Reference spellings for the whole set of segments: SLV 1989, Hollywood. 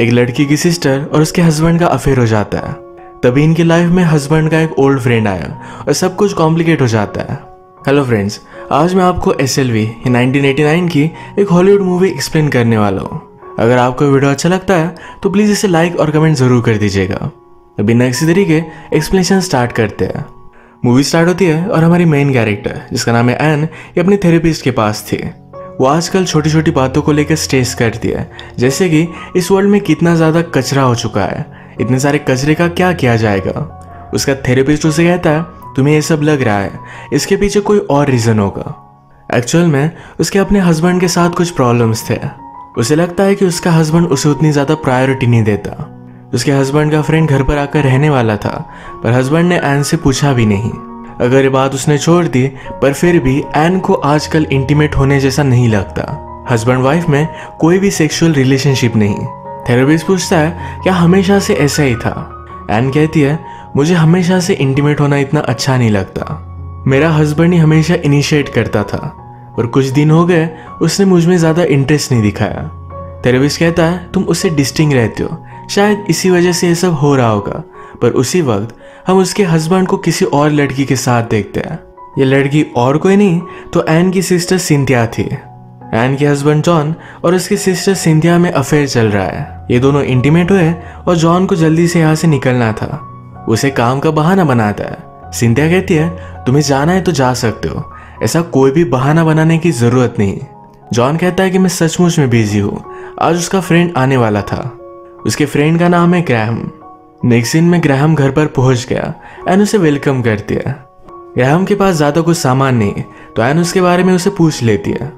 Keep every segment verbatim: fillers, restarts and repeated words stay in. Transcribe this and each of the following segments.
एक लड़की की सिस्टर और उसके हस्बैंड का अफेयर हो जाता है। तभी इनकी लाइफ में हस्बैंड का एक ओल्ड फ्रेंड आया और सब कुछ कॉम्प्लिकेट हो जाता है। हेलो फ्रेंड्स, आज मैं आपको S L V nineteen eighty nine की एक हॉलीवुड मूवी एक्सप्लेन करने वाला हूँ। अगर आपको वीडियो अच्छा लगता है तो प्लीज़ इसे लाइक और कमेंट ज़रूर कर दीजिएगा। बिना इसी तरीके एक्सप्लेनेशन स्टार्ट करते हैं। मूवी स्टार्ट होती है और हमारी मेन कैरेक्टर जिसका नाम है एन, ये अपने थेरेपिस्ट के पास थी। वो आजकल छोटी छोटी बातों को लेकर स्ट्रेस करती है, जैसे कि इस वर्ल्ड में कितना ज़्यादा कचरा हो चुका है, इतने सारे कचरे का क्या किया जाएगा। उसका थेरेपिस्ट उसे कहता है, तुम्हें ये सब लग रहा है, इसके पीछे कोई और रीज़न होगा। एक्चुअल में उसके अपने हस्बैंड के साथ कुछ प्रॉब्लम्स थे। उसे लगता है कि उसका हस्बैंड उसे उतनी ज़्यादा प्रायोरिटी नहीं देता। उसके हस्बैंड का फ्रेंड घर पर आकर रहने वाला था, पर हस्बैंड ने एन से पूछा भी नहीं। अगर ये बात उसने छोड़ दी, पर फिर भी एन को आजकल इंटीमेट होने जैसा नहीं लगता। हस्बैंड वाइफ में कोई भी सेक्सुअल रिलेशनशिप नहीं। थेरेपिस्ट पूछता है, क्या हमेशा से ऐसा ही था? एन कहती है, मुझे हमेशा से इंटीमेट होना इतना अच्छा नहीं लगता। मेरा हस्बैंड ही हमेशा इनिशिएट करता था, पर कुछ दिन हो गए उसने मुझ में ज़्यादा इंटरेस्ट नहीं दिखाया। थेरेपिस्ट कहता है, तुम उससे डिस्टिंग रहते हो, शायद इसी वजह से ये सब हो रहा होगा। पर उसी वक्त हम उसके हस्बैंड को किसी और लड़की के साथ देखते हैं। ये लड़की और कोई नहीं तो एन की सिस्टर सिंथिया थी। एन के हस्बैंड जॉन और उसकी सिस्टर सिंथिया में अफेयर चल रहा है। ये दोनों इंटीमेट हुए और जॉन को जल्दी से यहाँ से निकलना था। उसे काम का बहाना बनाता है। सिंथिया कहती है, तुम्हें जाना है तो जा सकते हो, ऐसा कोई भी बहाना बनाने की ज़रूरत नहीं। जॉन कहता है कि मैं सचमुच में बिजी हूँ। आज उसका फ्रेंड आने वाला था। उसके फ्रेंड का नाम है ग्रैहम। नेक्स्ट दिन में ग्रैहम घर पर पहुंच गया। एन उसे वेलकम करती है। ग्रैहम के पास ज़्यादा कुछ सामान नहीं, तो एन उसके बारे में उसे पूछ लेती है।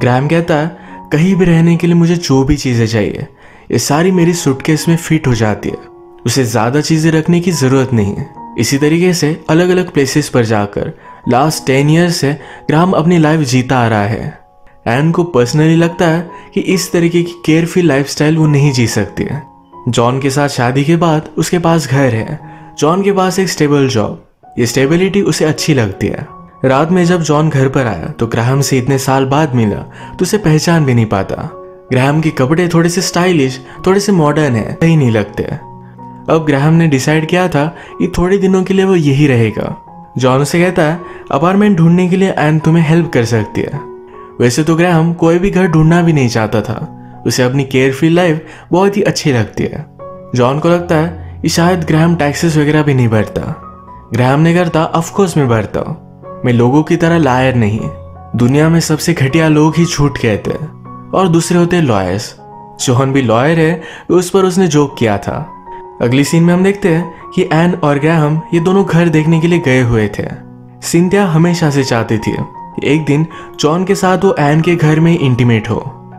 ग्रैहम कहता है, कहीं भी रहने के लिए मुझे जो भी चीज़ें चाहिए ये सारी मेरी सूटकेस में फिट हो जाती है। उसे ज़्यादा चीज़ें रखने की ज़रूरत नहीं है। इसी तरीके से अलग अलग प्लेसेस पर जाकर लास्ट टेन ईयर्स से ग्रैहम अपनी लाइफ जीता आ रहा है। एन को पर्सनली लगता है कि इस तरीके की केयर फ्री लाइफस्टाइल वो नहीं जी सकती है। जॉन के साथ शादी के बाद उसके पास घर है। जॉन के पास एक स्टेबल जॉब, ये स्टेबिलिटी उसे अच्छी लगती है। रात में जब जॉन घर पर आया तो ग्रैहम से इतने साल बाद मिला तो उसे पहचान भी नहीं पाता। ग्रैहम के कपड़े थोड़े से स्टाइलिश, थोड़े से मॉडर्न है, सही नहीं लगते। अब ग्रैहम ने डिसाइड किया था कि थोड़े दिनों के लिए वो यही रहेगा। जॉन उसे कहता है, अपार्टमेंट ढूंढने के लिए एन तुम्हें हेल्प कर सकती है। वैसे तो ग्रैहम कोई भी घर ढूंढना भी नहीं चाहता था। उसे अपनी केयर फ्री लाइफ बहुत ही अच्छी लगती है। जॉन को लगता है कि शायद ग्रैहम टैक्सेस वगैरह भी नहीं भरता। ग्रैहम ने करता, अफकोर्स मैं भरता हूँ, मैं लोगों की तरह लायर नहीं। दुनिया में सबसे घटिया लोग ही झूठ कहते हैं और दूसरे होते हैं लॉयर्स। जॉन भी लॉयर है, उस पर उसने जोक किया था। अगली सीन में हम देखते हैं कि एन और ग्रैहम ये दोनों घर देखने के लिए गए हुए थे। सिंथिया हमेशा से चाहती थी एक दिन जॉन के साथ वो एन के घर में इंटीमेट हो।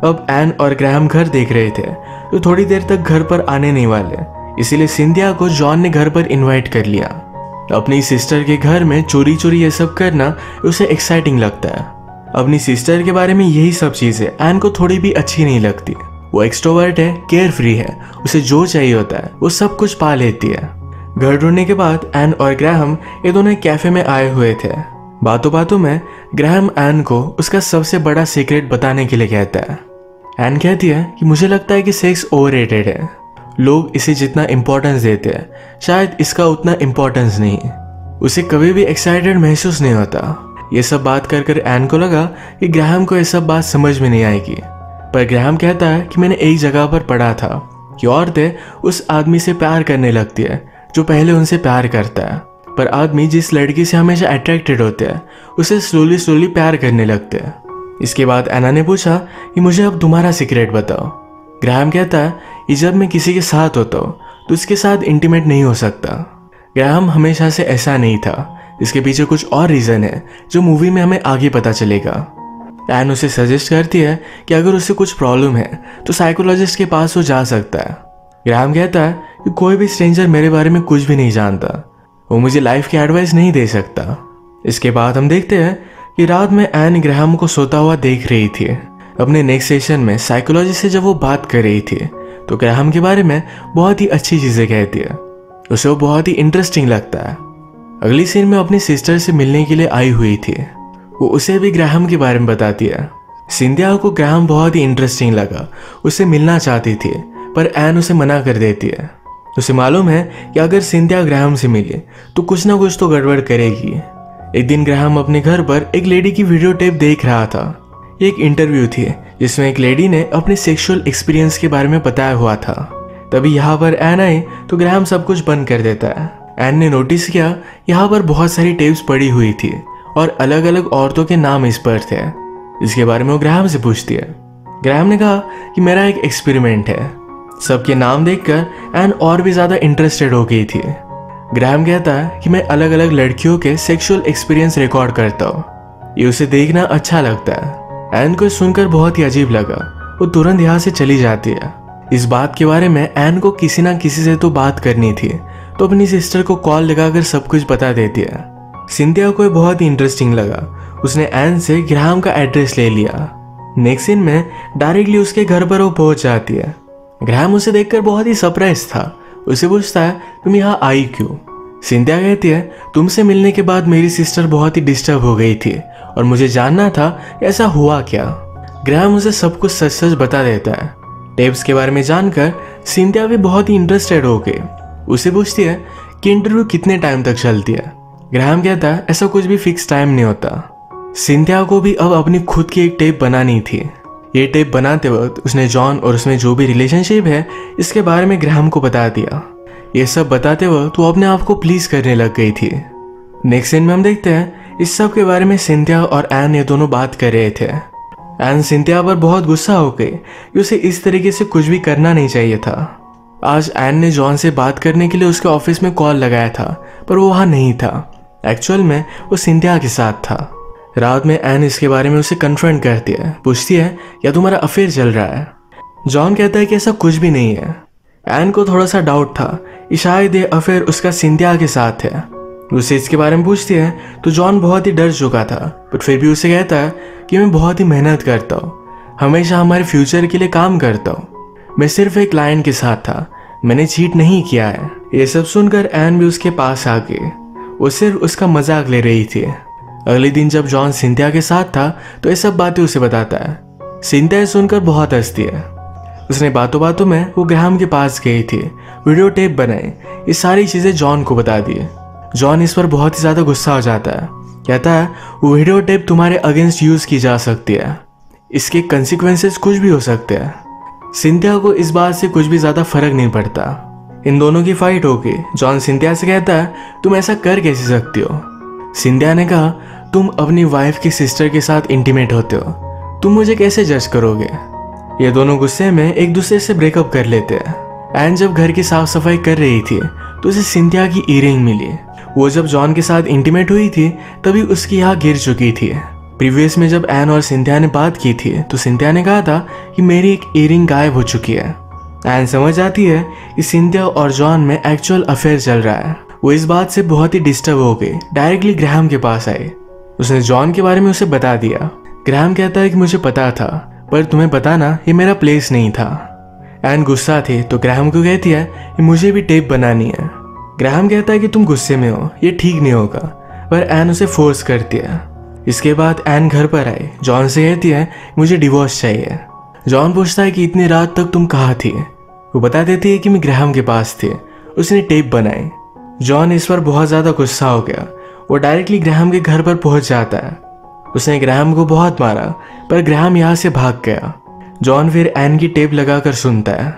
अब एन और ग्रैहम घर देख रहे थे तो थोड़ी देर तक घर पर आने नहीं वाले, इसीलिए सिंथिया को जॉन ने घर पर इनवाइट कर लिया। अपनी सिस्टर के घर में चोरी चोरी ये सब करना उसे एक्साइटिंग लगता है। अपनी सिस्टर के बारे में यही सब चीज़ें एन को थोड़ी भी अच्छी नहीं लगती। वो एक्सट्रोवर्ट है, केयर फ्री है, उसे जो चाहिए होता है वो सब कुछ पा लेती है। घर ढूंढने के बाद एन और ग्रैहम ये दोनों कैफे में आए हुए थे। बातों बातों में ग्रैहम एन को उसका सबसे बड़ा सीक्रेट बताने के लिए कहता है। एन कहती है कि मुझे लगता है कि सेक्स ओवररेटेड है, लोग इसे जितना इम्पोर्टेंस देते हैं शायद इसका उतना इम्पोर्टेंस नहीं। उसे कभी भी एक्साइटेड महसूस नहीं होता। ये सब बात कर कर एन को लगा कि ग्रैहम को ये सब बात समझ में नहीं आएगी, पर ग्रैहम कहता है कि मैंने एक जगह पर पढ़ा था कि औरतें उस आदमी से प्यार करने लगती है जो पहले उनसे प्यार करता है, पर आदमी जिस लड़की से हमेशा अट्रैक्टेड होते हैं उसे स्लोली स्लोली प्यार करने लगते हैं। इसके बाद एना ने पूछा कि मुझे अब तुम्हारा सीक्रेट बताओ। ग्रैहम कहता है कि जब मैं किसी के साथ होता हूँ तो उसके साथ इंटीमेट नहीं हो सकता। ग्रैहम हमेशा से ऐसा नहीं था, इसके पीछे कुछ और रीज़न है जो मूवी में हमें आगे पता चलेगा। एन उसे सजेस्ट करती है कि अगर उसे कुछ प्रॉब्लम है तो साइकोलॉजिस्ट के पास वो जा सकता है। ग्रैहम कहता है कि कोई भी स्ट्रेंजर मेरे बारे में कुछ भी नहीं जानता, वो मुझे लाइफ की एडवाइस नहीं दे सकता। इसके बाद हम देखते हैं कि रात में एन ग्रैहम को सोता हुआ देख रही थी। अपने नेक्स्ट सेशन में साइकोलॉजी से जब वो बात कर रही थी तो ग्रैहम के बारे में बहुत ही अच्छी चीज़ें कहती है, उसे वो बहुत ही इंटरेस्टिंग लगता है। अगली सीन में अपनी सिस्टर से मिलने के लिए आई हुई थी। वो उसे भी ग्रैहम के बारे में बताती है। सिंथिया को ग्रैहम बहुत ही इंटरेस्टिंग लगा, उसे मिलना चाहती थी, पर एन उसे मना कर देती है। उसे मालूम है कि अगर सिंथिया ग्राहम से मिले तो कुछ ना कुछ तो गड़बड़ करेगी। एक दिन ग्राहम अपने घर पर एक लेडी की वीडियो टेप देख रहा था। ये एक इंटरव्यू थी जिसमें एक लेडी ने अपने सेक्सुअल एक्सपीरियंस के बारे में बताया हुआ था। तभी यहाँ पर एन आई तो ग्राहम सब कुछ बंद कर देता है। एन ने नोटिस किया यहाँ पर बहुत सारी टेप्स पड़ी हुई थी और अलग अलग औरतों के नाम इस पर थे। इसके बारे में वो ग्राहम से पूछती है। ग्राहम ने कहा कि मेरा एक एक्सपेरिमेंट है। सबके नाम देखकर एन और भी ज़्यादा इंटरेस्टेड हो गई थी। ग्राहम कहता है कि मैं अलग अलग लड़कियों के सेक्सुअल एक्सपीरियंस रिकॉर्ड करता हूँ, ये उसे देखना अच्छा लगता है। एन को सुनकर बहुत ही अजीब लगा, वो तुरंत यहाँ से चली जाती है। इस बात के बारे में एन को किसी ना किसी से तो बात करनी थी, तो अपनी सिस्टर को कॉल लगाकर सब कुछ बता देती है। सिंथिया को बहुत ही इंटरेस्टिंग लगा। उसने एन से ग्राहम का एड्रेस ले लिया। नेक्स्ट दिन में डायरेक्टली उसके घर पर वो पहुंच जाती है। ग्राहम उसे देखकर बहुत ही सरप्राइज था। उसे पूछता है तुम यहाँ आई क्यों? सिंथिया कहती है तुमसे मिलने के बाद मेरी सिस्टर बहुत ही डिस्टर्ब हो गई थी और मुझे जानना था ऐसा हुआ क्या। ग्राहम उसे सब कुछ सच सच बता देता है। टेप्स के बारे में जानकर सिंथिया भी बहुत ही इंटरेस्टेड हो गई। उसे पूछती है कि इंटरव्यू कितने टाइम तक चलती है। ग्राहम कहता है ऐसा कुछ भी फिक्स टाइम नहीं होता। सिंथिया को भी अब अपनी खुद की एक टेप बनानी थी। ये टेप बनाते वक्त उसने जॉन और उसमें जो भी रिलेशनशिप है इसके बारे में ग्राहम को बता दिया। ये सब बताते वक्त वो अपने आप को प्लीज करने लग गई थी। नेक्स्ट सीन में हम देखते हैं इस सब के बारे में सिंथिया और एन ये दोनों बात कर रहे थे। एन सिंथिया पर बहुत गुस्सा हो गई कि उसे इस तरीके से कुछ भी करना नहीं चाहिए था। आज एन ने जॉन से बात करने के लिए उसके ऑफिस में कॉल लगाया था, पर वो वहाँ नहीं था। एक्चुअल में वो सिंथिया के साथ था। रात में एन इसके बारे में उसे कन्फ्रंट करती है, पूछती है क्या तुम्हारा अफेयर चल रहा है। जॉन कहता है कि ऐसा कुछ भी नहीं है। एन को थोड़ा सा डाउट था कि शायद ये अफेयर उसका सिंथिया के साथ है। उसे इसके बारे में पूछती है तो जॉन बहुत ही डर चुका था, बट फिर भी उसे कहता है कि मैं बहुत ही मेहनत करता हूँ, हमेशा हमारे फ्यूचर के लिए काम करता हूँ, मैं सिर्फ एक क्लाइंट के साथ था, मैंने चीट नहीं किया है। ये सब सुनकर एन भी उसके पास आ गई। वो सिर्फ उसका मजाक ले रही थी। अगले दिन जब जॉन सिंथिया के साथ था तो ये सब बातें उसे बताता है। सिंथिया सुनकर बहुत हंसती है। उसने बातों बातों में वो ग्राहम के पास गई थी, वीडियो टेप बनाई, ये सारी चीज़ें जॉन को बता दी। जॉन इस पर बहुत ही ज़्यादा गुस्सा हो जाता है। कहता है वो वीडियो टेप तुम्हारे अगेंस्ट यूज़ की जा सकती है, इसके कंसिक्वेंसेस कुछ भी हो सकते हैं। सिंथिया को इस बात से कुछ भी ज़्यादा फर्क नहीं पड़ता। इन दोनों की फाइट हो गई। जॉन सिंथिया से कहता है तुम ऐसा कर कैसे सकती हो। सिंथिया ने कहा तुम अपनी वाइफ की सिस्टर के साथ इंटीमेट होते हो, तुम मुझे कैसे जज करोगे। ये दोनों गुस्से में एक दूसरे से ब्रेकअप कर लेते हैं। एन जब घर की साफ सफाई कर रही थी तो उसे सिंथिया की ईयरिंग मिली। वो जब जॉन के साथ इंटीमेट हुई थी तभी उसकी यहाँ गिर चुकी थी। प्रीवियस में जब एन और सिंथिया ने बात की थी तो सिंथिया ने कहा था कि मेरी एक ईयरिंग गायब हो चुकी है। एन समझ आती है कि सिंथिया और जॉन में एक्चुअल अफेयर चल रहा है। वो इस बात से बहुत ही डिस्टर्ब हो गई। डायरेक्टली ग्राहम के पास आई। उसने जॉन के बारे में उसे बता दिया। ग्राहम कहता है कि मुझे पता था, पर तुम्हें बताना ये मेरा प्लेस नहीं था। एन गुस्सा थी तो ग्राहम को कहती है कि मुझे भी टेप बनानी है। ग्राहम कहता है कि तुम गुस्से में हो, ये ठीक नहीं होगा, पर एन उसे फोर्स करती है। इसके बाद एन घर पर आई। जॉन से कहती है मुझे डिवोर्स चाहिए। जॉन पूछता है कि इतनी रात तक तुम कहाँ थी। वो बता देती है कि मैं ग्राहम के पास थी, उसने टेप बनाई। जॉन इस पर बहुत ज़्यादा गुस्सा हो गया। वो डायरेक्टली ग्राहम के घर पर पहुंच जाता है। उसने ग्राहम को बहुत मारा, पर ग्राहम यहाँ से भाग गया। जॉन फिर एन की टेप लगाकर सुनता है।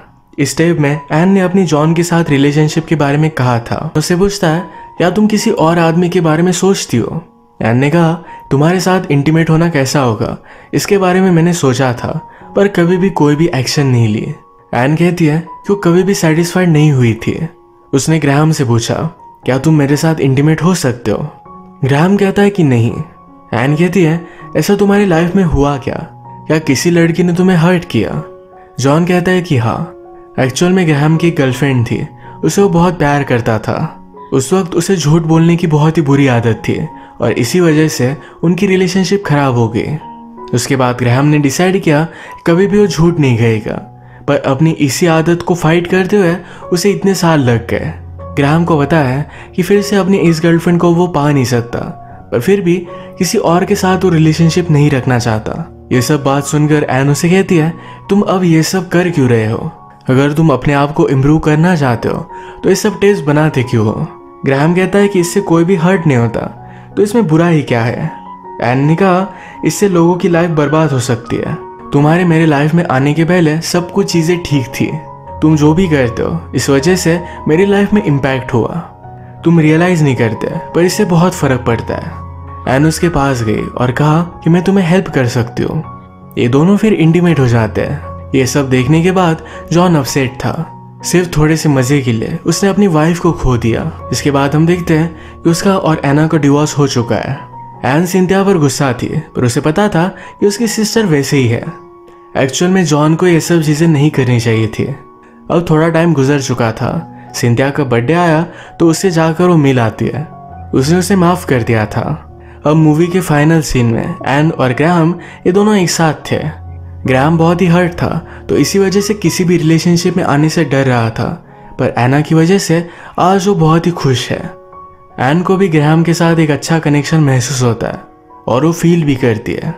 इस टेप में एन ने अपनी जॉन के साथ रिलेशनशिप के बारे में कहा था। उससे पूछता है या तुम किसी और आदमी के बारे में सोचती हो। एन ने कहा तुम्हारे साथ इंटीमेट होना कैसा होगा, इसके बारे में मैंने सोचा था, पर कभी भी कोई भी एक्शन नहीं लिए। एन कहती है कि वो कभी भी सेटिस्फाइड नहीं हुई थी। उसने ग्राहम से पूछा क्या तुम मेरे साथ इंटीमेट हो सकते हो। ग्राहम कहता है कि नहीं। एन कहती है ऐसा तुम्हारी लाइफ में हुआ क्या, क्या किसी लड़की ने तुम्हें हर्ट किया। जॉन कहता है कि हाँ, एक्चुअल में ग्राहम की गर्लफ्रेंड थी, उसे वो बहुत प्यार करता था। उस वक्त उसे झूठ बोलने की बहुत ही बुरी आदत थी और इसी वजह से उनकी रिलेशनशिप खराब हो गई। उसके बाद ग्राहम ने डिसाइड किया कभी भी वो झूठ नहीं कहेगा, पर अपनी इसी आदत को फाइट करते हुए उसे इतने साल लग गए। ग्राहम को पता है कि फिर से अपनी इस गर्लफ्रेंड को वो पा नहीं सकता, पर फिर भी किसी और के साथ वो रिलेशनशिप नहीं रखना चाहता। ये सब बात सुनकर एन उसे कहती है तुम अब ये सब कर क्यों रहे हो, अगर तुम अपने आप को इम्प्रूव करना चाहते हो तो ये सब टेस्ट बनाते क्यों हो। ग्राहम कहता है कि इससे कोई भी हर्ट नहीं होता, तो इसमें बुरा ही क्या है। एन ने कहा इससे लोगों की लाइफ बर्बाद हो सकती है। तुम्हारे मेरे लाइफ में आने के पहले सब कुछ चीज़ें ठीक थी। तुम जो भी करते हो इस वजह से मेरी लाइफ में इम्पैक्ट हुआ। तुम रियलाइज़ नहीं करते पर इससे बहुत फ़र्क पड़ता है। एन उसके पास गई और कहा कि मैं तुम्हें हेल्प कर सकती हूँ। ये दोनों फिर इंटीमेट हो जाते हैं। ये सब देखने के बाद जॉन अपसेट था। सिर्फ थोड़े से मज़े के लिए उसने अपनी वाइफ को खो दिया। इसके बाद हम देखते हैं कि उसका और एना का डिवोर्स हो चुका है। एन सिंथिया पर गुस्सा थी पर उसे पता था कि उसकी सिस्टर वैसे ही है। एक्चुअल में जॉन को ये सब चीज़ें नहीं करनी चाहिए थी। अब थोड़ा टाइम गुजर चुका था। सिंथिया का बर्थडे आया तो उससे जाकर वो मिल आती है। उसने उसे माफ़ कर दिया था। अब मूवी के फाइनल सीन में एन और ग्राहम ये दोनों एक साथ थे। ग्राहम बहुत ही हर्ट था तो इसी वजह से किसी भी रिलेशनशिप में आने से डर रहा था, पर एना की वजह से आज वो बहुत ही खुश है। एन को भी ग्राहम के साथ एक अच्छा कनेक्शन महसूस होता है और वो फील भी करती है।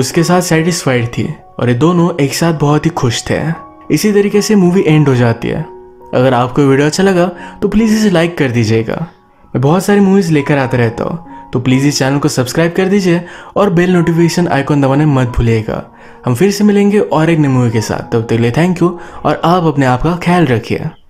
उसके साथ सेटिस्फाइड थी और ये दोनों एक साथ बहुत ही खुश थे। इसी तरीके से मूवी एंड हो जाती है। अगर आपको वीडियो अच्छा लगा तो प्लीज़ इसे लाइक कर दीजिएगा। मैं बहुत सारी मूवीज़ लेकर आता रहता हूँ, तो प्लीज़ इस चैनल को सब्सक्राइब कर दीजिए और बेल नोटिफिकेशन आइकॉन दबाने मत भूलिएगा। हम फिर से मिलेंगे और एक नई मूवी के साथ। तब तक के लिए थैंक यू और आप अपने आप का ख्याल रखिए।